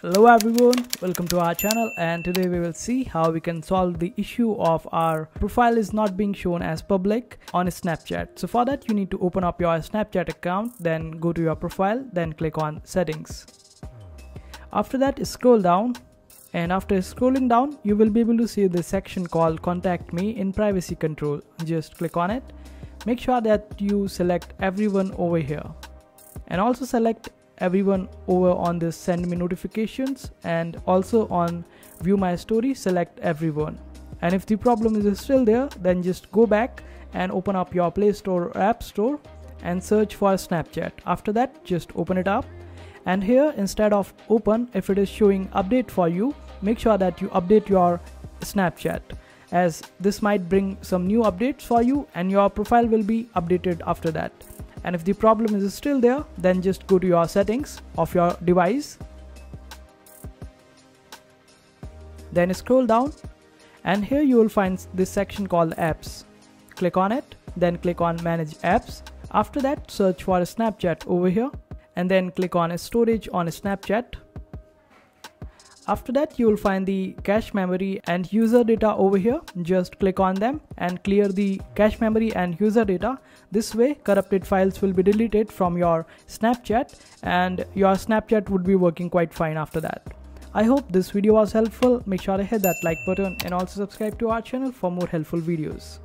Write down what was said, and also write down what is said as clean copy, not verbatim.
Hello everyone, welcome to our channel, and today we will see how we can solve the issue of our profile is not being shown as public on Snapchat. So for that you need to open up your Snapchat account, then go to your profile, then click on settings. After that scroll down, and after scrolling down you will be able to see the section called contact me in privacy control. Just click on it. Make sure that you select everyone over here and also select everyone over on this send me notifications, and also on view my story select everyone. And if the problem is still there, then just go back and open up your Play Store or App Store and search for Snapchat. After that just open it up, and here instead of open, if it is showing update for you, make sure that you update your Snapchat, as this might bring some new updates for you and your profile will be updated after that. And if the problem is still there, then just go to your settings of your device, then scroll down, and here you will find this section called apps. Click on it, then click on manage apps. After that search for Snapchat over here, and then click on storage on Snapchat. After that you will find the cache memory and user data over here. Just click on them and clear the cache memory and user data. This way corrupted files will be deleted from your Snapchat and your Snapchat would be working quite fine after that. I hope this video was helpful. Make sure to hit that like button and also subscribe to our channel for more helpful videos.